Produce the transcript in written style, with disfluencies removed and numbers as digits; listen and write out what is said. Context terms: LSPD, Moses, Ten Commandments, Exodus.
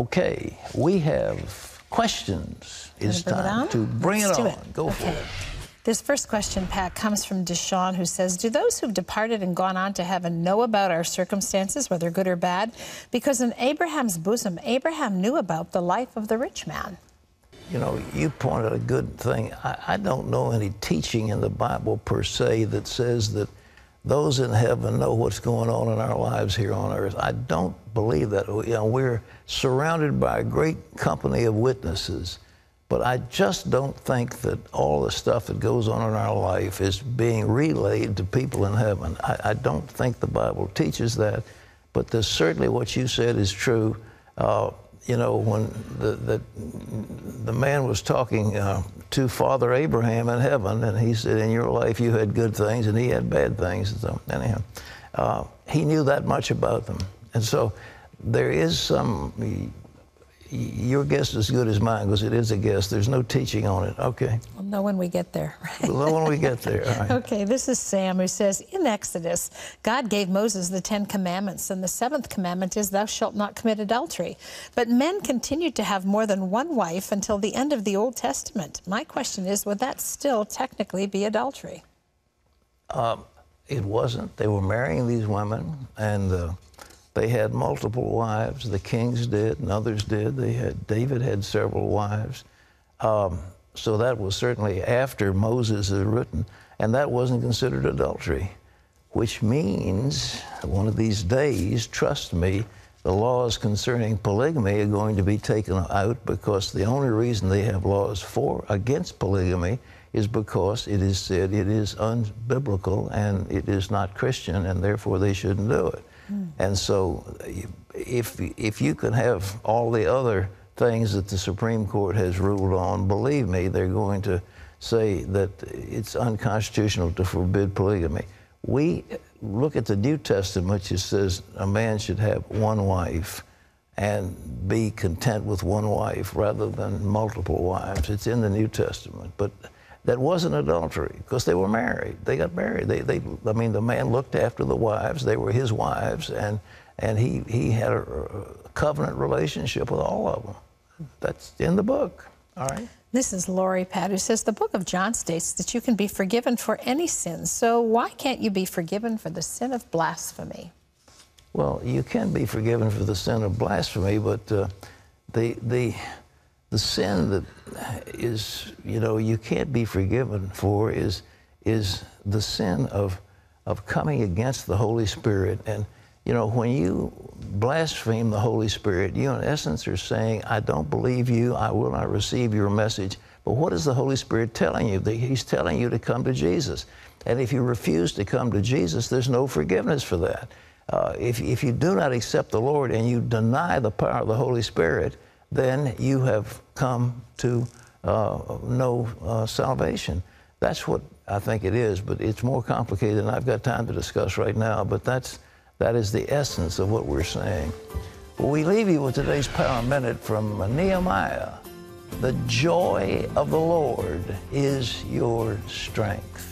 Okay, we have questions. It's time to bring it on. Go for it. This first question, Pat, comes from Deshaun, who says, do those who've departed and gone on to heaven know about our circumstances, whether good or bad? Because in Abraham's bosom, Abraham knew about the life of the rich man. You know, you pointed a good thing. I don't know any teaching in the Bible per se that says that those in heaven know what's going on in our lives here on earth. I don't believe that. You know, we're surrounded by a great company of witnesses, but I just don't think that all the stuff that goes on in our life is being relayed to people in heaven. I don't think the Bible teaches that, but there's certainly what you said is true. You know, when the man was talking to Father Abraham in heaven, and he said, in your life you had good things, and he had bad things. So anyhow, he knew that much about them. And so there is some, your guess is as good as mine, because it is a guess. There's no teaching on it. Okay. We'll know when we get there. Right? We'll know when we get there. All right. Okay, this is Sam, who says, in Exodus, God gave Moses the 10 Commandments, and the 7th commandment is, thou shalt not commit adultery. But men continued to have more than one wife until the end of the Old Testament. My question is, would that still technically be adultery? It wasn't. They were marrying these women, and they had multiple wives. The kings did, and others did. David had several wives. So that was certainly after Moses had written, and that wasn't considered adultery, which means one of these days, trust me, the laws concerning polygamy are going to be taken out, because the only reason they have laws against polygamy is because it is said it is unbiblical and it is not Christian, and therefore they shouldn't do it. And so if you can have all the other things that the Supreme Court has ruled on, believe me, they're going to say that it's unconstitutional to forbid polygamy. We look at the New Testament, which says a man should have one wife and be content with one wife rather than multiple wives. It's in the New Testament. But that wasn't adultery, because they were married. They got married. I mean, the man looked after the wives. They were his wives, and he had a covenant relationship with all of them. That's in the book. All right. This is Lori, Pat, who says, the book of John states that you can be forgiven for any sin. So why can't you be forgiven for the sin of blasphemy? Well, you can be forgiven for the sin of blasphemy, but the sin that is, you know, you can't be forgiven for is the sin of coming against the Holy Spirit. And, you know, when you blaspheme the Holy Spirit, you in essence are saying, I don't believe you, I will not receive your message. But what is the Holy Spirit telling you? He's telling you to come to Jesus. And if you refuse to come to Jesus, there's no forgiveness for that. If you do not accept the Lord and you deny the power of the Holy Spirit, then you have come to no salvation. That's what I think it is, but it's more complicated than I've got time to discuss right now, but that is the essence of what we're saying. Well, we leave you with today's Power Minute from Nehemiah. The joy of the Lord is your strength.